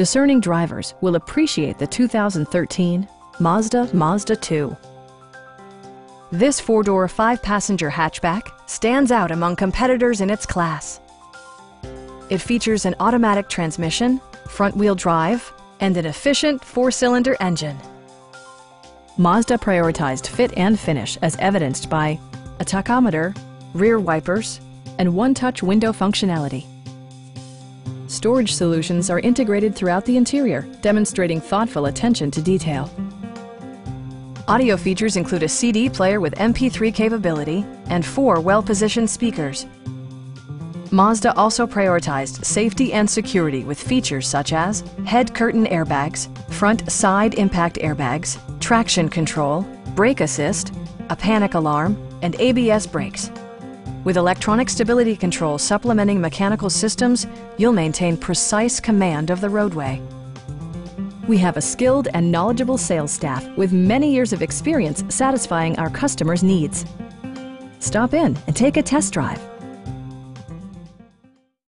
Discerning drivers will appreciate the 2013 Mazda 2. This four-door, five-passenger hatchback stands out among competitors in its class. It features an automatic transmission, front-wheel drive, and an efficient four-cylinder engine. Mazda prioritized fit and finish as evidenced by a tachometer, rear wipers, and one-touch window functionality. Storage solutions are integrated throughout the interior, demonstrating thoughtful attention to detail. Audio features include a CD player with MP3 capability and four well-positioned speakers. Mazda also prioritized safety and security with features such as head curtain airbags, front side impact airbags, traction control, brake assist, a panic alarm, and ABS brakes. With electronic stability control supplementing mechanical systems, you'll maintain precise command of the roadway. We have a skilled and knowledgeable sales staff with many years of experience satisfying our customers' needs. Stop in and take a test drive.